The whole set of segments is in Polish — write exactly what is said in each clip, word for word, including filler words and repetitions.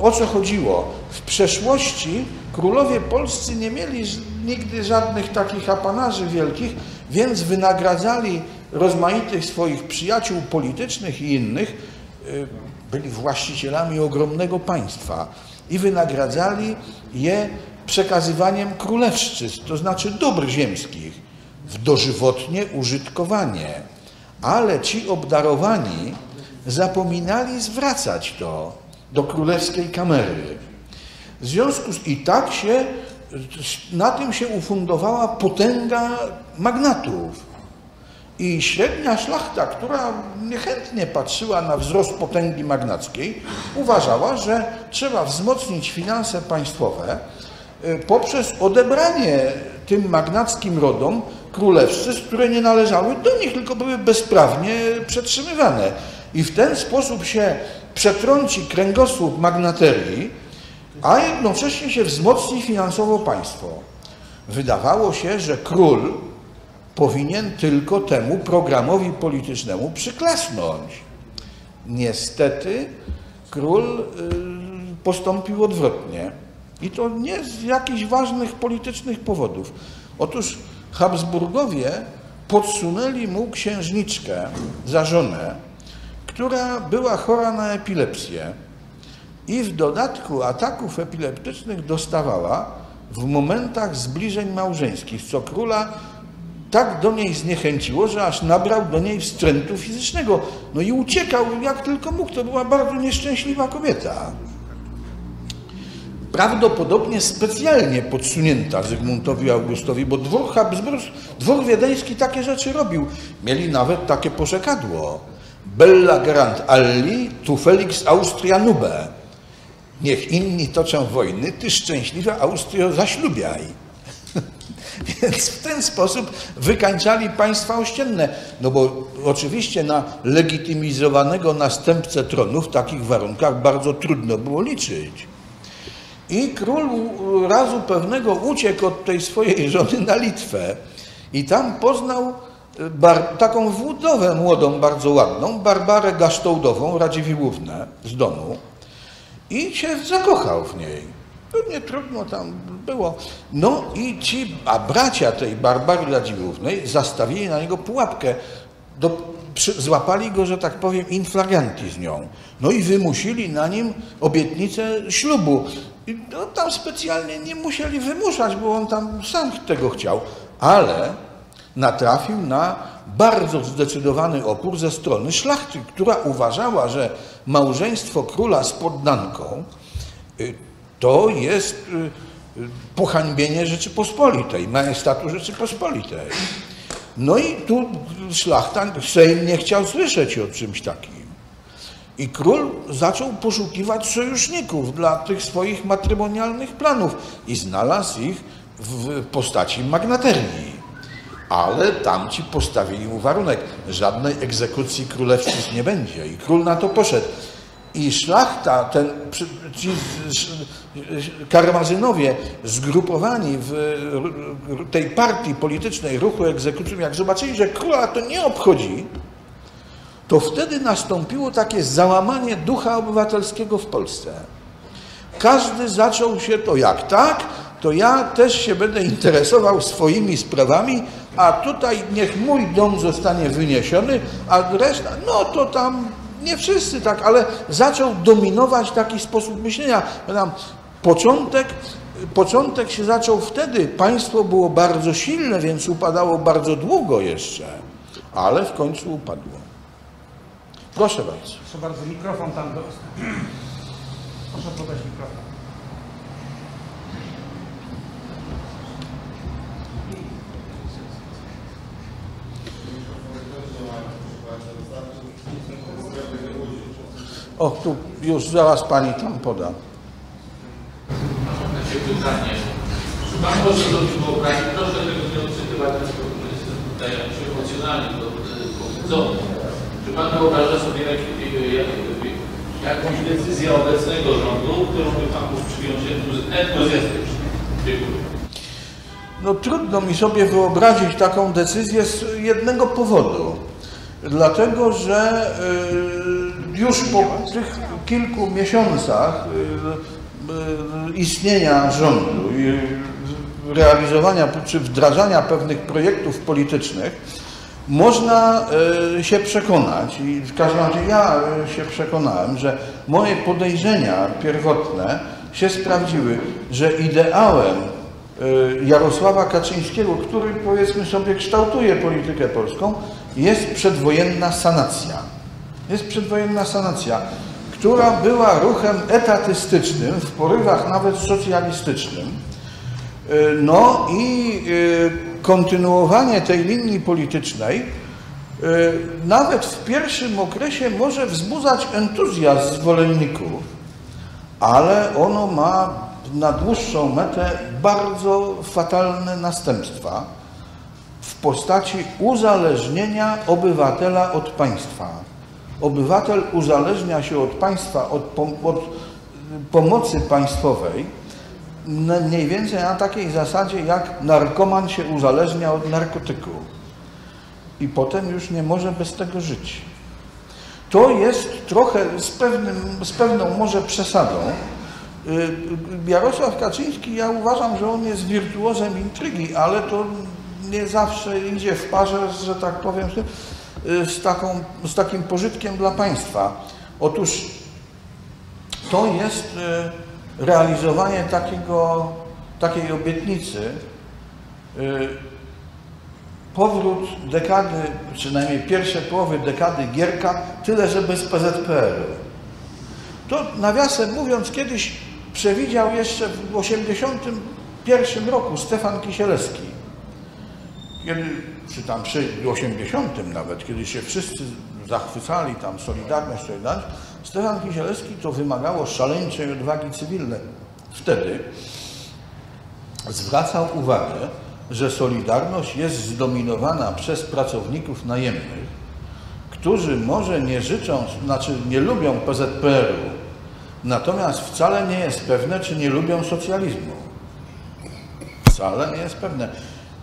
o co chodziło? W przeszłości królowie polscy nie mieli nigdy żadnych takich apanaży wielkich, więc wynagradzali rozmaitych swoich przyjaciół politycznych i innych, byli właścicielami ogromnego państwa i wynagradzali je przekazywaniem królewszczyzn, to znaczy dóbr ziemskich, w dożywotnie użytkowanie. Ale ci obdarowani zapominali zwracać to do królewskiej kamery. W związku z i tak się, na tym się ufundowała potęga magnatów. I średnia szlachta, która niechętnie patrzyła na wzrost potęgi magnackiej, uważała, że trzeba wzmocnić finanse państwowe poprzez odebranie tym magnackim rodom królewszczyzn, które nie należały do nich, tylko były bezprawnie przetrzymywane. I w ten sposób się przetrąci kręgosłup magnaterii, a jednocześnie się wzmocni finansowo państwo. Wydawało się, że król powinien tylko temu programowi politycznemu przyklasnąć. Niestety król postąpił odwrotnie. I to nie z jakichś ważnych politycznych powodów. Otóż Habsburgowie podsunęli mu księżniczkę za żonę, która była chora na epilepsję i w dodatku ataków epileptycznych dostawała w momentach zbliżeń małżeńskich, co króla tak do niej zniechęciło, że aż nabrał do niej wstrętu fizycznego. No i uciekał jak tylko mógł. To była bardzo nieszczęśliwa kobieta. Prawdopodobnie specjalnie podsunięta Zygmuntowi Augustowi, bo dwór Habsburski, dwór wiedeński takie rzeczy robił. Mieli nawet takie porzekadło. Bella Garant Alli, tu Felix Austria Nube. Niech inni toczą wojny, ty szczęśliwa Austrio zaślubiaj. Więc w ten sposób wykańczali państwa ościenne. No bo oczywiście na legitymizowanego następcę tronu w takich warunkach bardzo trudno było liczyć. I król razu pewnego uciekł od tej swojej żony na Litwę i tam poznał taką wdowę młodą, bardzo ładną, Barbarę Gasztołdową Radziwiłównę z domu i się zakochał w niej. Pewnie trudno tam było. No i ci, a bracia tej Barbary Radziwiłłównej zastawili na niego pułapkę. Do, przy, złapali go, że tak powiem, in flagranti z nią. No i wymusili na nim obietnicę ślubu. I no, tam specjalnie nie musieli wymuszać, bo on tam sam tego chciał. Ale natrafił na bardzo zdecydowany opór ze strony szlachty, która uważała, że małżeństwo króla z poddanką to jest pohańbienie Rzeczypospolitej, majestatu Rzeczypospolitej. No i tu szlachta, Sejm nie chciał słyszeć o czymś takim. I król zaczął poszukiwać sojuszników dla tych swoich matrymonialnych planów i znalazł ich w postaci magnaterii. Ale tamci postawili mu warunek, żadnej egzekucji królewskich nie będzie i król na to poszedł. I szlachta, ten, ci karmazynowie zgrupowani w tej partii politycznej ruchu egzekucyjnym, jak zobaczyli, że króla to nie obchodzi, to wtedy nastąpiło takie załamanie ducha obywatelskiego w Polsce. Każdy zaczął się to jak tak, to ja też się będę interesował swoimi sprawami, a tutaj niech mój dom zostanie wyniesiony, a reszta, no to tam... Nie wszyscy tak, ale zaczął dominować taki sposób myślenia. Początek, początek się zaczął wtedy. Państwo było bardzo silne, więc upadało bardzo długo jeszcze, ale w końcu upadło. Proszę bardzo. Proszę bardzo, mikrofon tam do... Proszę podać mikrofon. O, tu już zaraz pani tam poda. Mam takie pytanie. Czy pan może sobie wyobrazić, proszę tego nie odczytywać, tutaj emocjonalnie pobudzony. Czy pan wyobraża sobie jakąś decyzję obecnego rządu, którą by pan mógł przyjąć entuzjastycznie? Dziękuję. No trudno mi sobie wyobrazić taką decyzję z jednego powodu. Dlatego, że... Yy, Już po tych kilku miesiącach istnienia rządu i realizowania czy wdrażania pewnych projektów politycznych można się przekonać, i w każdym razie ja się przekonałem, że moje podejrzenia pierwotne się sprawdziły, że ideałem Jarosława Kaczyńskiego, który, powiedzmy sobie, kształtuje politykę polską, jest przedwojenna sanacja. Jest przedwojenna sanacja, która była ruchem etatystycznym, w porywach nawet socjalistycznym. No i kontynuowanie tej linii politycznej nawet w pierwszym okresie może wzbudzać entuzjazm zwolenników, ale ono ma na dłuższą metę bardzo fatalne następstwa w postaci uzależnienia obywatela od państwa. Obywatel uzależnia się od państwa, od, pom od pomocy państwowej mniej więcej na takiej zasadzie, jak narkoman się uzależnia od narkotyku i potem już nie może bez tego żyć. To jest trochę z, pewnym, z pewną może przesadą. Jarosław Kaczyński, ja uważam, że on jest wirtuozem intrygi, ale to nie zawsze idzie w parze, że tak powiem, z, taką, z takim pożytkiem dla państwa. Otóż to jest realizowanie takiego, takiej obietnicy, powrót dekady, przynajmniej pierwszej połowy dekady Gierka, tyle że bez P Z P R-u. To, nawiasem mówiąc, kiedyś przewidział jeszcze w tysiąc dziewięćset osiemdziesiątym pierwszym roku Stefan Kisielewski, kiedy, czy tam przy osiemdziesiątym nawet, kiedy się wszyscy zachwycali tam Solidarność, Solidarność, Stefan Kisielewski, to wymagało szaleńczej odwagi cywilnej. Wtedy zwracał uwagę, że Solidarność jest zdominowana przez pracowników najemnych, którzy może nie życzą, znaczy nie lubią P Z P R-u, natomiast wcale nie jest pewne, czy nie lubią socjalizmu. Wcale nie jest pewne.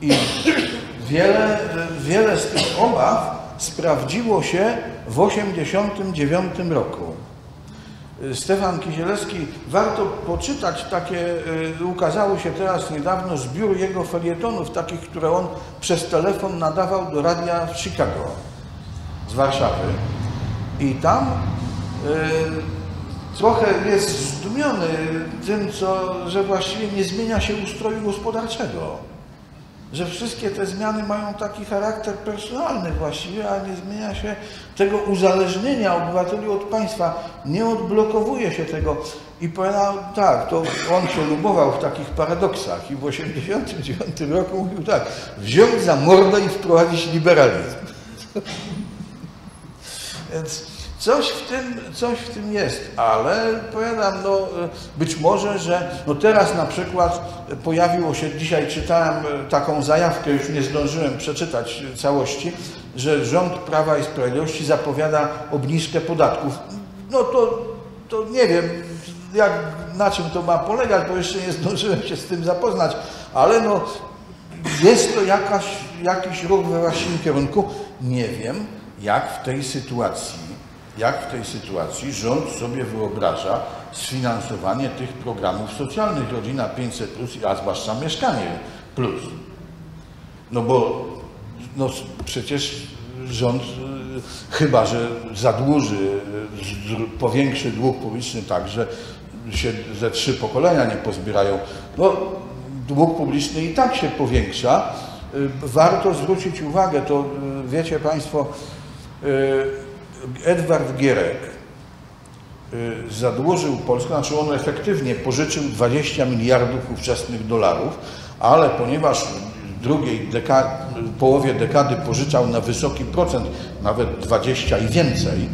I wiele, wiele z tych obaw sprawdziło się w tysiąc dziewięćset osiemdziesiątym dziewiątym roku. Stefan Kisielewski, warto poczytać takie, ukazało się teraz niedawno zbiór jego felietonów, takich, które on przez telefon nadawał do radia w Chicago, z Warszawy. I tam y, trochę jest zdumiony tym, co, że właściwie nie zmienia się ustroju gospodarczego. Że wszystkie te zmiany mają taki charakter personalny właściwie, a nie zmienia się tego uzależnienia obywateli od państwa, nie odblokowuje się tego. I powiedział tak, to on się lubował w takich paradoksach i w tysiąc dziewięćset osiemdziesiątym dziewiątym roku mówił tak, wziąć za mordę i wprowadzić liberalizm. Więc coś w tym, coś w tym jest, ale powiadam, no, być może, że no teraz na przykład pojawiło się, dzisiaj czytałem taką zajawkę, już nie zdążyłem przeczytać całości, że rząd Prawa i Sprawiedliwości zapowiada obniżkę podatków. No to, to nie wiem, jak, na czym to ma polegać, bo jeszcze nie zdążyłem się z tym zapoznać, ale no, jest to jakaś, jakiś ruch we właściwym kierunku. Nie wiem, jak w tej sytuacji jak w tej sytuacji rząd sobie wyobraża sfinansowanie tych programów socjalnych, Rodzina pięćset plus, a zwłaszcza Mieszkanie Plus. No bo no przecież rząd, chyba że zadłuży, powiększy dług publiczny tak, że się ze trzy pokolenia nie pozbierają. No dług publiczny i tak się powiększa. Warto zwrócić uwagę, to wiecie państwo, Edward Gierek zadłużył Polskę, znaczy on efektywnie pożyczył dwadzieścia miliardów ówczesnych dolarów, ale ponieważ w drugiej deka w połowie dekady pożyczał na wysoki procent, nawet dwadzieścia i więcej,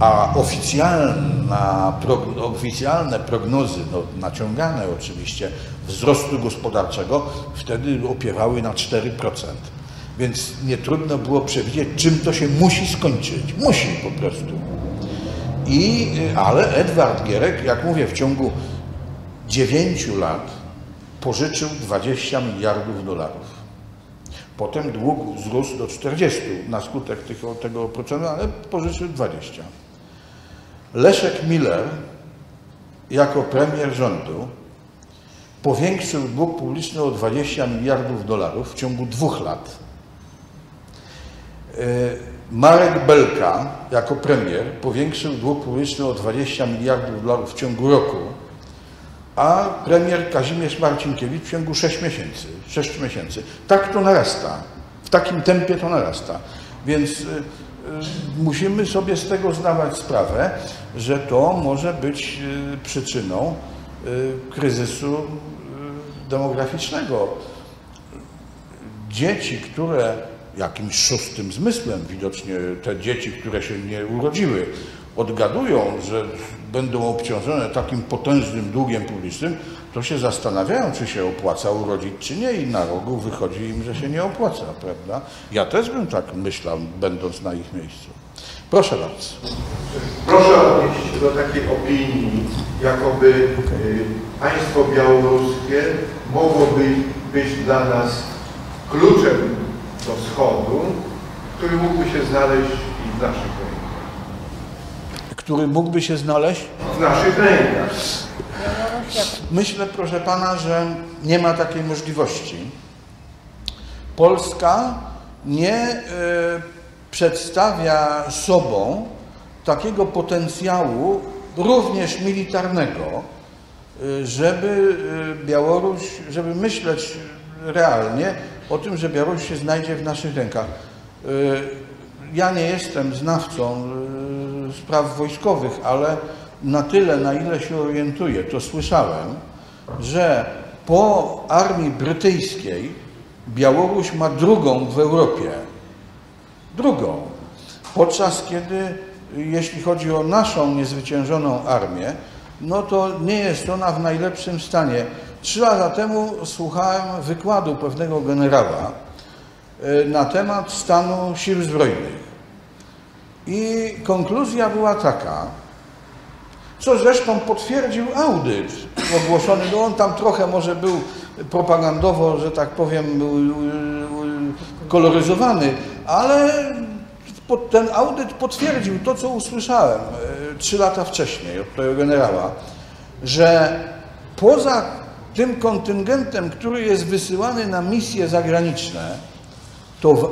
a oficjalna, prog oficjalne prognozy, no, naciągane oczywiście, wzrostu gospodarczego wtedy opiewały na cztery procent. Więc nie trudno było przewidzieć, czym to się musi skończyć. Musi po prostu. I, ale Edward Gierek, jak mówię, w ciągu dziewięciu lat pożyczył dwadzieścia miliardów dolarów. Potem dług wzrósł do czterdziestu na skutek tego, tego procentu, ale pożyczył dwadzieścia. Leszek Miller jako premier rządu powiększył dług publiczny o dwadzieścia miliardów dolarów w ciągu dwóch lat. Marek Belka jako premier powiększył dług publiczny o dwadzieścia miliardów dolarów w ciągu roku, a premier Kazimierz Marcinkiewicz w ciągu sześciu miesięcy. Tak to narasta. W takim tempie to narasta. Więc y, y, musimy sobie z tego zdawać sprawę, że to może być y, przyczyną y, kryzysu y, demograficznego. Dzieci, które jakimś szóstym zmysłem widocznie, te dzieci, które się nie urodziły, odgadują, że będą obciążone takim potężnym długiem publicznym, to się zastanawiają, czy się opłaca urodzić, czy nie, i na rogu wychodzi im, że się nie opłaca, prawda? Ja też bym tak myślał, będąc na ich miejscu. Proszę bardzo. Proszę odnieść się do takiej opinii, jakoby okay. państwo białoruskie mogłoby być dla nas kluczem do wschodu, który mógłby się znaleźć i w naszych rękach. Który mógłby się znaleźć? W naszych rękach. Myślę, proszę pana, że nie ma takiej możliwości. Polska nie y, przedstawia sobą takiego potencjału, również militarnego, y, żeby Białoruś, żeby myśleć realnie o tym, że Białoruś się znajdzie w naszych rękach. Y, ja nie jestem znawcą y, spraw wojskowych, ale na tyle, na ile się orientuję, to słyszałem, że po armii brytyjskiej Białoruś ma drugą w Europie. Drugą. Podczas kiedy, jeśli chodzi o naszą niezwyciężoną armię, no to nie jest ona w najlepszym stanie. Trzy lata temu słuchałem wykładu pewnego generała na temat stanu sił zbrojnych. I konkluzja była taka, co zresztą potwierdził audyt ogłoszony, no on tam trochę może był propagandowo, że tak powiem, koloryzowany, ale ten audyt potwierdził to, co usłyszałem trzy lata wcześniej od tego generała, że poza tym kontyngentem, który jest wysyłany na misje zagraniczne, to w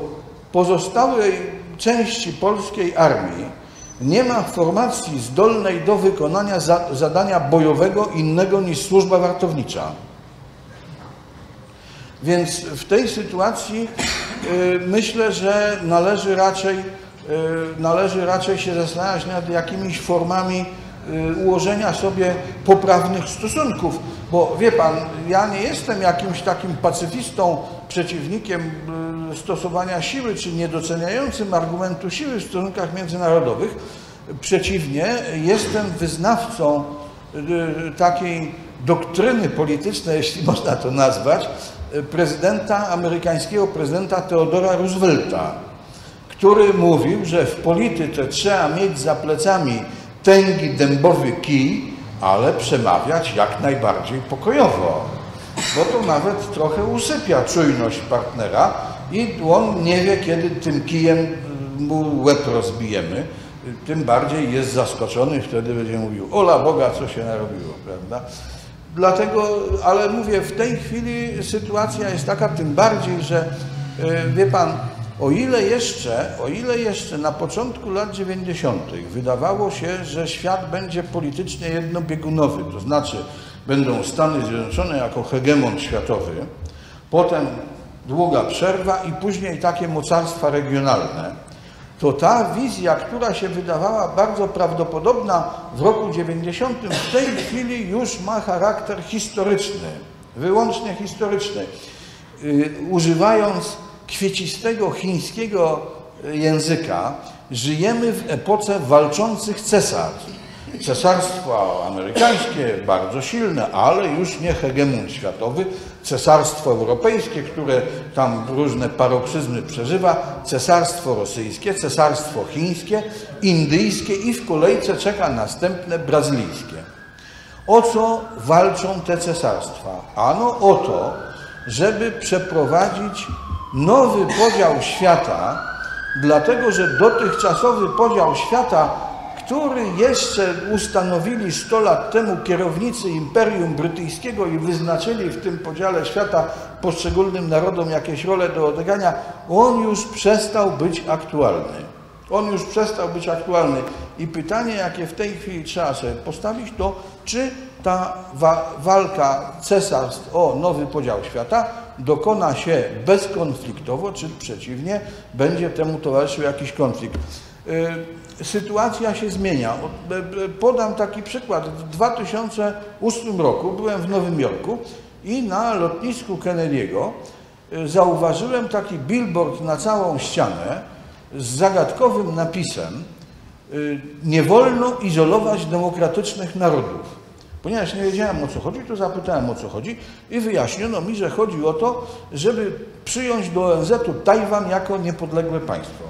pozostałej części polskiej armii nie ma formacji zdolnej do wykonania za, zadania bojowego innego niż służba wartownicza. Więc w tej sytuacji y, myślę, że należy raczej, y, należy raczej się zastanawiać nad jakimiś formami y, ułożenia sobie poprawnych stosunków. Bo wie pan, ja nie jestem jakimś takim pacyfistą, przeciwnikiem stosowania siły, czy niedoceniającym argumentu siły w stosunkach międzynarodowych. Przeciwnie, jestem wyznawcą takiej doktryny politycznej, jeśli można to nazwać, prezydenta amerykańskiego, prezydenta Teodora Roosevelta, który mówił, że w polityce trzeba mieć za plecami tęgi dębowy kij, ale przemawiać jak najbardziej pokojowo. Bo to nawet trochę usypia czujność partnera i on nie wie, kiedy tym kijem mu łeb rozbijemy. Tym bardziej jest zaskoczony, wtedy będzie mówił, ola Boga, co się narobiło, prawda? Dlatego, ale mówię, w tej chwili sytuacja jest taka, tym bardziej, że wie pan, o ile jeszcze, o ile jeszcze na początku lat dziewięćdziesiątych wydawało się, że świat będzie politycznie jednobiegunowy, to znaczy będą Stany Zjednoczone jako hegemon światowy, potem długa przerwa i później takie mocarstwa regionalne, to ta wizja, która się wydawała bardzo prawdopodobna w roku dziewięćdziesiątym, w tej chwili już ma charakter historyczny, wyłącznie historyczny. Używając kwiecistego chińskiego języka, żyjemy w epoce walczących cesarstw. Cesarstwo amerykańskie, bardzo silne, ale już nie hegemon światowy. Cesarstwo europejskie, które tam różne paroksyzmy przeżywa. Cesarstwo rosyjskie, cesarstwo chińskie, indyjskie i w kolejce czeka następne brazylijskie. O co walczą te cesarstwa? Ano o to, żeby przeprowadzić nowy podział świata, dlatego że dotychczasowy podział świata, który jeszcze ustanowili sto lat temu kierownicy Imperium Brytyjskiego i wyznaczyli w tym podziale świata poszczególnym narodom jakieś role do odegrania, on już przestał być aktualny. On już przestał być aktualny. I pytanie, jakie w tej chwili trzeba sobie postawić, to czy ta wa walka cesarstw o nowy podział świata dokona się bezkonfliktowo, czy przeciwnie, będzie temu towarzyszył jakiś konflikt. Sytuacja się zmienia. Podam taki przykład. W dwa tysiące ósmym roku byłem w Nowym Jorku i na lotnisku Kennedy'ego zauważyłem taki billboard na całą ścianę z zagadkowym napisem: nie wolno izolować demokratycznych narodów. Ponieważ nie wiedziałem, o co chodzi, to zapytałem, o co chodzi i wyjaśniono mi, że chodzi o to, żeby przyjąć do O N Z u Tajwan jako niepodległe państwo.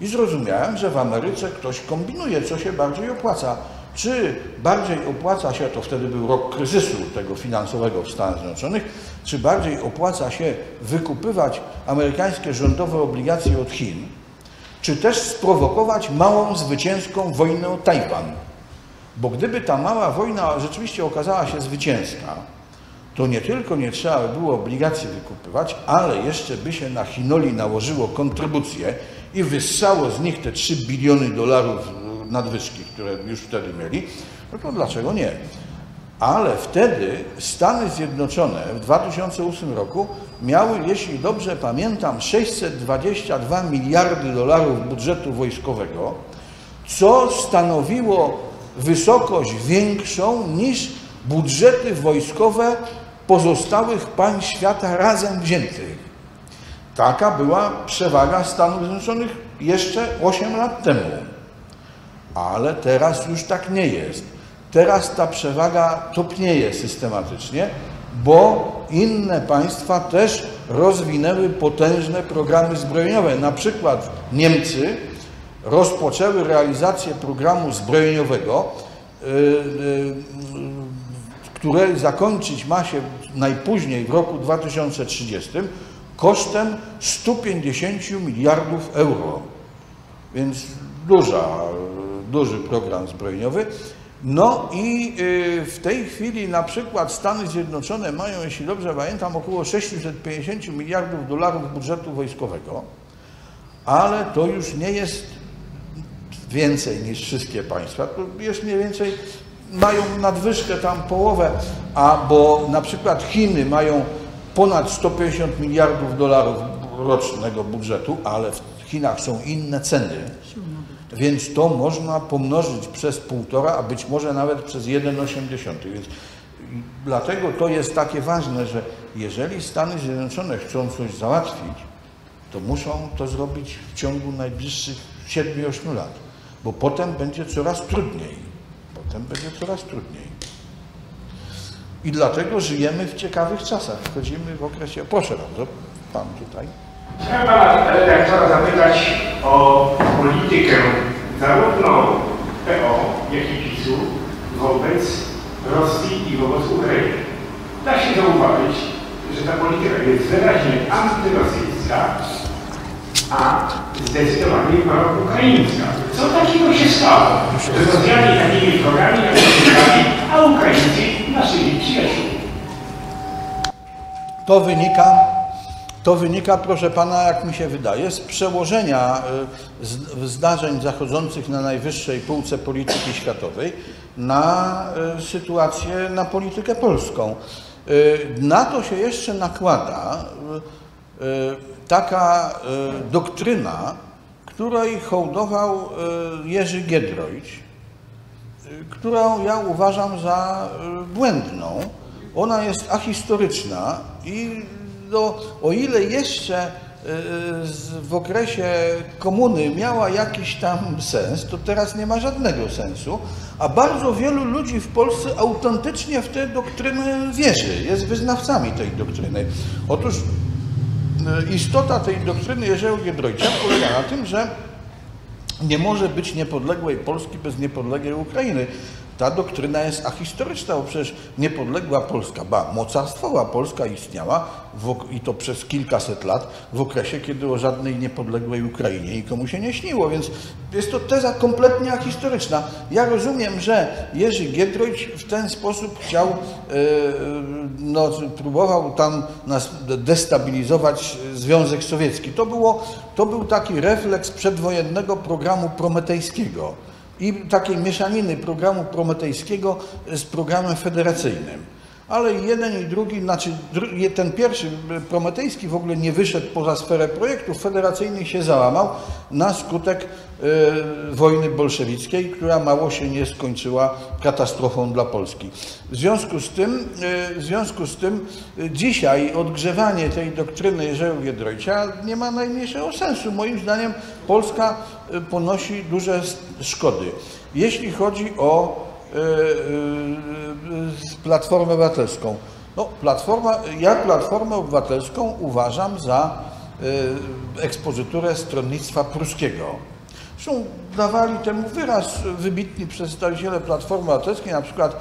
I zrozumiałem, że w Ameryce ktoś kombinuje, co się bardziej opłaca. Czy bardziej opłaca się, to wtedy był rok kryzysu tego finansowego w Stanach Zjednoczonych, czy bardziej opłaca się wykupywać amerykańskie rządowe obligacje od Chin, czy też sprowokować małą, zwycięską wojnę o Tajwan. Bo gdyby ta mała wojna rzeczywiście okazała się zwycięska, to nie tylko nie trzeba by było obligacji wykupywać, ale jeszcze by się na Chinoli nałożyło kontrybucje i wyssało z nich te trzy biliony dolarów nadwyżki, które już wtedy mieli, no to dlaczego nie? Ale wtedy Stany Zjednoczone w dwa tysiące ósmym roku miały, jeśli dobrze pamiętam, sześćset dwadzieścia dwa miliardy dolarów budżetu wojskowego, co stanowiło wysokość większą niż budżety wojskowe pozostałych państw świata razem wziętych. Taka była przewaga Stanów Zjednoczonych jeszcze osiem lat temu. Ale teraz już tak nie jest. Teraz ta przewaga topnieje systematycznie, bo inne państwa też rozwinęły potężne programy zbrojeniowe. Na przykład Niemcy rozpoczęły realizację programu zbrojeniowego, które zakończyć ma się najpóźniej w roku dwa tysiące trzydziestym. kosztem stu pięćdziesięciu miliardów euro, więc duża, duży program zbrojeniowy. No i w tej chwili na przykład Stany Zjednoczone mają, jeśli dobrze pamiętam, około sześćset pięćdziesiąt miliardów dolarów budżetu wojskowego, ale to już nie jest więcej niż wszystkie państwa, to jest mniej więcej, mają nadwyżkę tam połowę, albo na przykład Chiny mają ponad sto pięćdziesiąt miliardów dolarów rocznego budżetu, ale w Chinach są inne ceny, więc to można pomnożyć przez półtora, a być może nawet przez jeden przecinek osiem. Więc dlatego to jest takie ważne, że jeżeli Stany Zjednoczone chcą coś załatwić, to muszą to zrobić w ciągu najbliższych siedmiu do ośmiu lat, bo potem będzie coraz trudniej. Potem będzie coraz trudniej. I dlatego żyjemy w ciekawych czasach. Wchodzimy w okresie... Proszę bardzo, pan tutaj. Chciałem pana redaktora zapytać o politykę zarówno P O, jak i PiS-u wobec Rosji i wobec Ukrainy. Da się zauważyć, że ta polityka jest wyraźnie antyrosyjska, a zdecydowanie pro-ukraińska. Co takiego się stało, że Rosjanie takimi wrogami, a Ukraińcy naszymi przyjaciółmi? To wynika, to wynika, proszę pana, jak mi się wydaje, z przełożenia zdarzeń zachodzących na najwyższej półce polityki światowej na sytuację, na politykę polską. Na to się jeszcze nakłada taka doktryna, której hołdował Jerzy Giedroyc, którą ja uważam za błędną. Ona jest ahistoryczna i do, o ile jeszcze w okresie komuny miała jakiś tam sens, to teraz nie ma żadnego sensu, a bardzo wielu ludzi w Polsce autentycznie w tę doktrynę wierzy, jest wyznawcami tej doktryny. Otóż istota tej doktryny Jerzego Giedroycia polega na tym, że nie może być niepodległej Polski bez niepodległej Ukrainy. ta doktryna jest ahistoryczna, bo przecież niepodległa Polska, ba, mocarstwowa Polska istniała w, i to przez kilkaset lat w okresie, kiedy o żadnej niepodległej Ukrainie nikomu się nie śniło, więc jest to teza kompletnie ahistoryczna. Ja rozumiem, że Jerzy Giedroyc w ten sposób chciał, no, próbował tam nas destabilizować Związek Sowiecki. To, było, to był taki refleks przedwojennego programu prometejskiego i takiej mieszaniny programu prometejskiego z programem federacyjnym. Ale jeden i drugi, znaczy ten pierwszy prometejski w ogóle nie wyszedł poza sferę projektów federacyjnych, się załamał na skutek y, wojny bolszewickiej, która mało się nie skończyła katastrofą dla Polski. W związku z tym, y, w związku z tym y, dzisiaj odgrzewanie tej doktryny Jerzego Giedroycia nie ma najmniejszego sensu. Moim zdaniem Polska y, ponosi duże szkody. Jeśli chodzi o z Platformą Obywatelską. No, platforma, ja Platformę Obywatelską uważam za ekspozyturę stronnictwa pruskiego. Zresztą dawali temu wyraz wybitni przedstawiciele Platformy Obywatelskiej, na przykład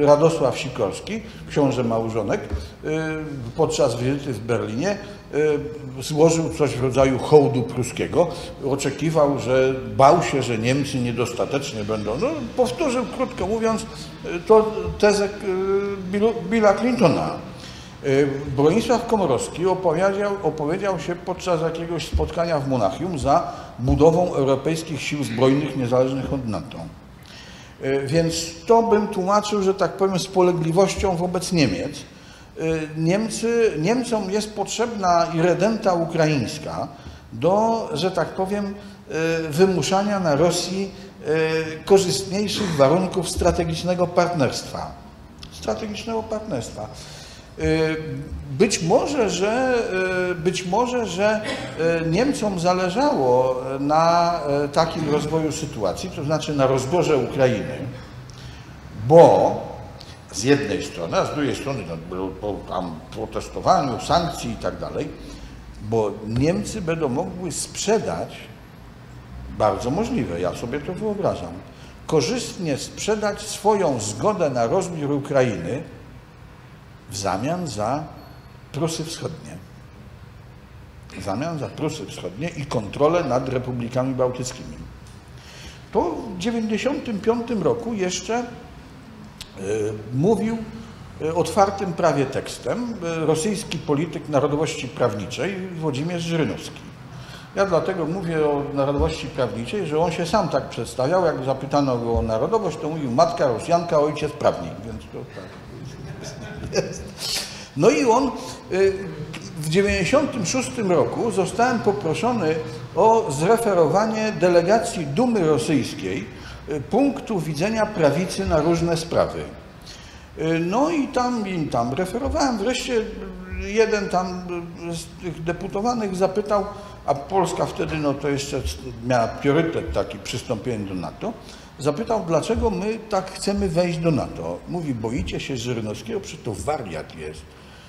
Radosław Sikorski, książę małżonek, podczas wizyty w Berlinie złożył coś w rodzaju hołdu pruskiego. Oczekiwał, że bał się, że Niemcy niedostatecznie będą. No, powtórzył, krótko mówiąc, to tezę Billa Clintona. Bronisław Komorowski opowiedział, opowiedział się podczas jakiegoś spotkania w Monachium za budową europejskich sił zbrojnych niezależnych od NATO. Więc to bym tłumaczył, że tak powiem, z polegliwością wobec Niemiec. Niemcy, Niemcom jest potrzebna irredenta ukraińska do, że tak powiem, wymuszania na Rosji korzystniejszych warunków strategicznego partnerstwa. Strategicznego partnerstwa. Być może, że, być może, że Niemcom zależało na takim rozwoju sytuacji, to znaczy na rozborze Ukrainy, bo z jednej strony, a z drugiej strony po tam protestowaniu, sankcji i tak dalej, bo Niemcy będą mogły sprzedać, bardzo możliwe, ja sobie to wyobrażam, korzystnie sprzedać swoją zgodę na rozbiór Ukrainy w zamian za Prusy Wschodnie. W zamian za Prusy Wschodnie i kontrolę nad republikami bałtyckimi. To w tysiąc dziewięćset dziewięćdziesiątym piątym roku jeszcze mówił otwartym prawie tekstem rosyjski polityk narodowości prawniczej Włodzimierz Żyrynowski. Ja dlatego mówię o narodowości prawniczej, że on się sam tak przedstawiał, jak zapytano go o narodowość, to mówił matka Rosjanka, ojciec prawnik, więc to tak. No i on w tysiąc dziewięćset dziewięćdziesiątym szóstym roku zostałem poproszony o zreferowanie delegacji Dumy Rosyjskiej punktu widzenia prawicy na różne sprawy. No i tam im tam referowałem. Wreszcie jeden tam z tych deputowanych zapytał, a Polska wtedy no to jeszcze miała priorytet taki przystąpienie do NATO. Zapytał, dlaczego my tak chcemy wejść do NATO. Mówi, boicie się Żyrynowskiego, przecież to wariat jest.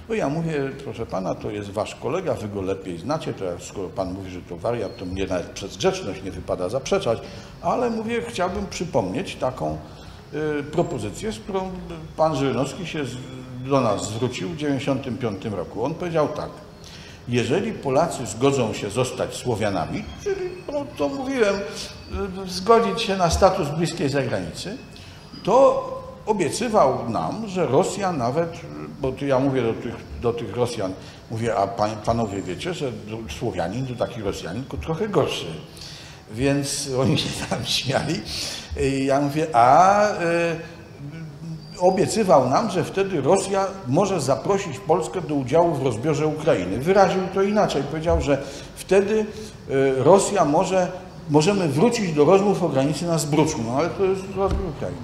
No ja mówię, proszę pana, to jest wasz kolega, wy go lepiej znacie, to skoro pan mówi, że to wariat, to mnie nawet przez grzeczność nie wypada zaprzeczać, ale mówię, chciałbym przypomnieć taką y, propozycję, z którą pan Żyrynowski się z, do nas zwrócił w tysiąc dziewięćset dziewięćdziesiątym piątym roku. On powiedział tak, jeżeli Polacy zgodzą się zostać Słowianami, czyli no, to mówiłem, zgodzić się na status bliskiej zagranicy, to obiecywał nam, że Rosja nawet, bo to ja mówię do tych, do tych Rosjan, mówię, a pan, panowie wiecie, że Słowianin to taki Rosjanin, tylko trochę gorszy. Więc oni się tam śmiali. I ja mówię, a y, obiecywał nam, że wtedy Rosja może zaprosić Polskę do udziału w rozbiorze Ukrainy. Wyraził to inaczej. Powiedział, że wtedy y, Rosja może możemy wrócić do rozmów o granicy na Zbruczu, no ale to jest rozwój Ukrainy.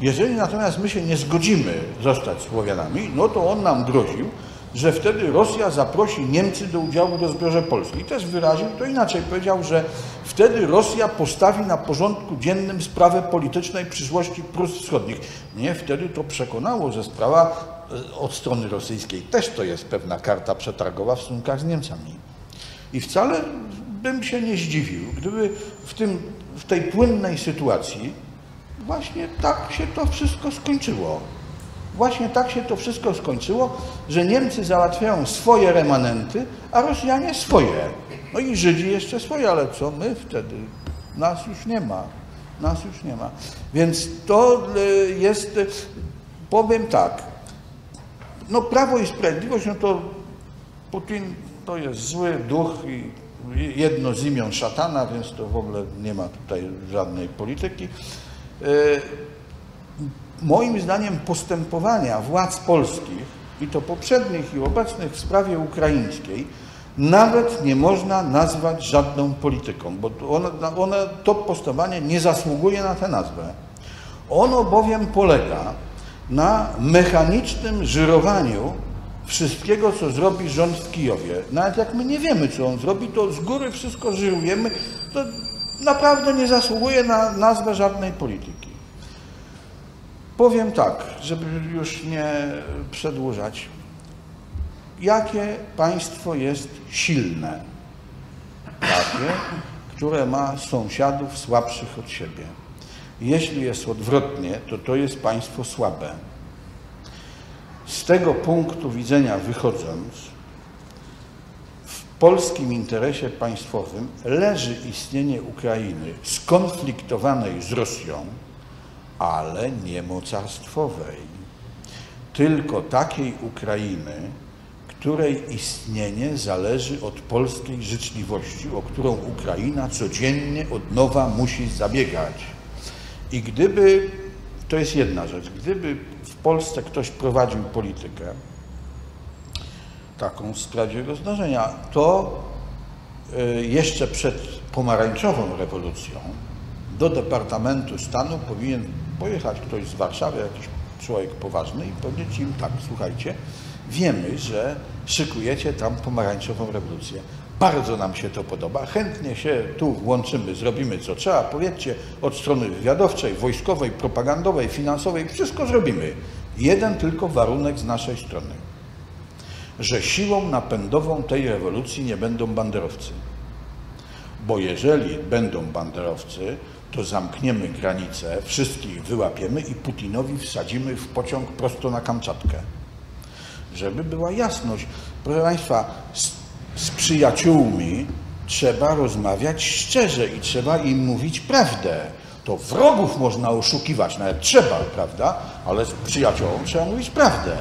Jeżeli natomiast my się nie zgodzimy zostać Słowianami, no to on nam groził, że wtedy Rosja zaprosi Niemcy do udziału w rozbiorze Polski. Też wyraził to inaczej. Powiedział, że wtedy Rosja postawi na porządku dziennym sprawę politycznej przyszłości Prus Wschodnich. Mnie wtedy to przekonało, że sprawa od strony rosyjskiej też to jest pewna karta przetargowa w stosunkach z Niemcami. I wcale bym się nie zdziwił, gdyby w, tym, w tej płynnej sytuacji Właśnie tak się to wszystko skończyło. Właśnie tak się to wszystko skończyło, że Niemcy załatwiają swoje remanenty, a Rosjanie swoje. No i Żydzi jeszcze swoje, ale co my wtedy? Nas już nie ma. Nas już nie ma. Więc to jest, powiem tak, no Prawo i Sprawiedliwość, no to Putin to jest zły duch i jedno z imion szatana, więc to w ogóle nie ma tutaj żadnej polityki. Moim zdaniem postępowania władz polskich, i to poprzednich i obecnych, w sprawie ukraińskiej nawet nie można nazwać żadną polityką, bo one, one, to postępowanie nie zasługuje na tę nazwę. Ono bowiem polega na mechanicznym żyrowaniu wszystkiego, co zrobi rząd w Kijowie. Nawet jak my nie wiemy, co on zrobi, to z góry wszystko żyrujemy. To naprawdę nie zasługuje na nazwę żadnej polityki. Powiem tak, żeby już nie przedłużać. Jakie państwo jest silne? Takie, które ma sąsiadów słabszych od siebie. Jeśli jest odwrotnie, to to jest państwo słabe. Z tego punktu widzenia wychodząc, w polskim interesie państwowym leży istnienie Ukrainy skonfliktowanej z Rosją, ale nie mocarstwowej. Tylko takiej Ukrainy, której istnienie zależy od polskiej życzliwości, o którą Ukraina codziennie od nowa musi zabiegać. I gdyby, to jest jedna rzecz, gdyby w Polsce ktoś prowadził politykę taką w sprawie jego zdarzenia, to jeszcze przed pomarańczową rewolucją do Departamentu Stanu powinien pojechać ktoś z Warszawy, jakiś człowiek poważny, i powiedzieć im tak, słuchajcie, wiemy, że szykujecie tam pomarańczową rewolucję. Bardzo nam się to podoba, chętnie się tu włączymy, zrobimy co trzeba, powiedzcie, od strony wywiadowczej, wojskowej, propagandowej, finansowej, wszystko zrobimy. Jeden tylko warunek z naszej strony, że siłą napędową tej rewolucji nie będą banderowcy. Bo jeżeli będą banderowcy, to zamkniemy granice, wszystkich wyłapiemy i Putinowi wsadzimy w pociąg prosto na Kamczatkę. Żeby była jasność. Proszę Państwa, z, z przyjaciółmi trzeba rozmawiać szczerze i trzeba im mówić prawdę. To wrogów można oszukiwać, nawet trzeba, prawda? Ale z przyjaciołom trzeba mówić prawdę.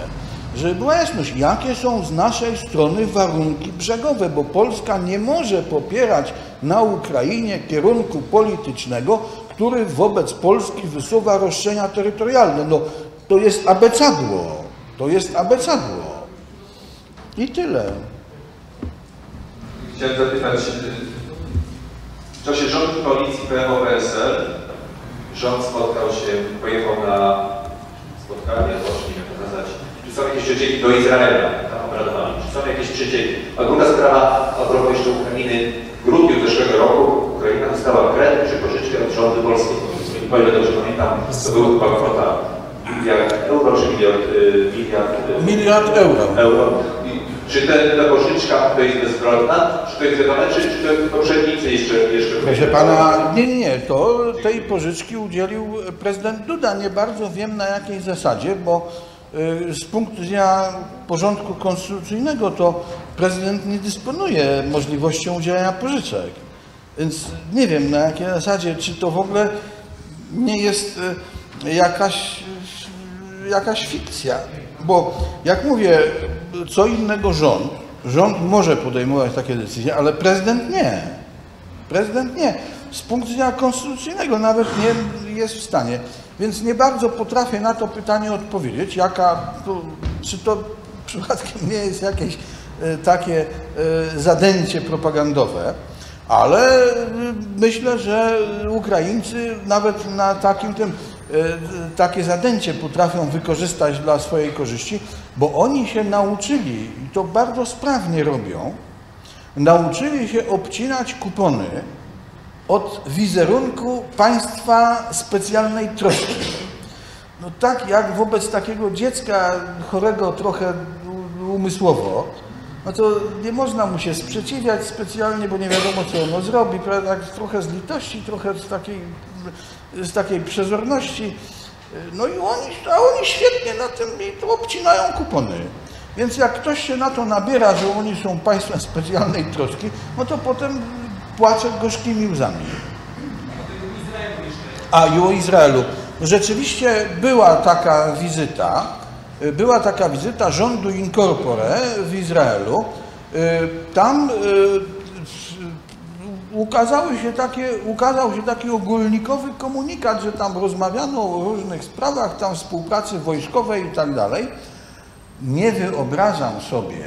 Żeby była jasność, jakie są z naszej strony warunki brzegowe, bo Polska nie może popierać na Ukrainie kierunku politycznego, który wobec Polski wysuwa roszczenia terytorialne. No, to jest abecadło. To jest abecadło. I tyle. Chciałem zapytać, w czasie rządu koalicji P O P S L rząd spotkał się, pojechał na spotkanie, właśnie pokazać, czy są jakieś przecieki do Izraela, tam obradowali, czy są jakieś przecieki. A druga sprawa, a propos jeszcze Ukrainy, w grudniu zeszłego roku Ukraina dostała kredyt czy pożyczkę od rządu polskiego. O ile dobrze pamiętam, to była chyba kwota miliard euro, czy miliard, miliard, miliard euro. euro. Czy te, ta pożyczka to jest bezwzględna? Czy to jest wydane, czy, czy to poprzednicy jeszcze, jeszcze... Proszę pana, nie, nie, to tej pożyczki udzielił prezydent Duda. Nie bardzo wiem na jakiej zasadzie, bo z punktu widzenia porządku konstytucyjnego to prezydent nie dysponuje możliwością udzielenia pożyczek. Więc nie wiem na jakiej zasadzie, czy to w ogóle nie jest jakaś... jakaś fikcja, bo jak mówię, co innego rząd, rząd może podejmować takie decyzje, ale prezydent nie, prezydent nie, z punktu widzenia konstytucyjnego nawet nie jest w stanie, więc nie bardzo potrafię na to pytanie odpowiedzieć, jaka, to, czy to przypadkiem nie jest jakieś takie zadęcie propagandowe. Ale myślę, że Ukraińcy nawet na takim tym, takie zadęcie potrafią wykorzystać dla swojej korzyści, bo oni się nauczyli, i to bardzo sprawnie robią, nauczyli się obcinać kupony od wizerunku państwa specjalnej troski. No tak jak wobec takiego dziecka chorego trochę umysłowo, no to nie można mu się sprzeciwiać specjalnie, bo nie wiadomo, co ono zrobi. Tak trochę z litości, trochę z takiej, z takiej przezorności. No i oni, a oni świetnie na tym obcinają kupony. Więc jak ktoś się na to nabiera, że oni są państwem specjalnej troski, no to potem płacę gorzkimi łzami. A i o Izraelu. Rzeczywiście była taka wizyta, była taka wizyta rządu in corpore w Izraelu. Tam ukazały się takie, ukazał się taki ogólnikowy komunikat, że tam rozmawiano o różnych sprawach, tam współpracy wojskowej i tak dalej. Nie wyobrażam sobie,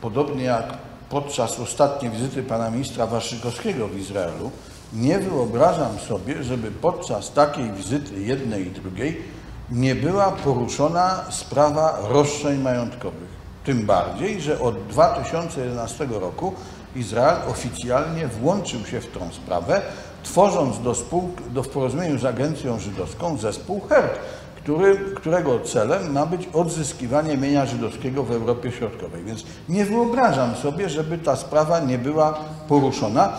podobnie jak podczas ostatniej wizyty pana ministra Waszykowskiego w Izraelu, nie wyobrażam sobie, żeby podczas takiej wizyty jednej i drugiej nie była poruszona sprawa roszczeń majątkowych. Tym bardziej, że od dwa tysiące jedenastego roku Izrael oficjalnie włączył się w tą sprawę, tworząc do, do w porozumieniu z Agencją Żydowską zespół H E R T, który, którego celem ma być odzyskiwanie mienia żydowskiego w Europie Środkowej. Więc nie wyobrażam sobie, żeby ta sprawa nie była poruszona.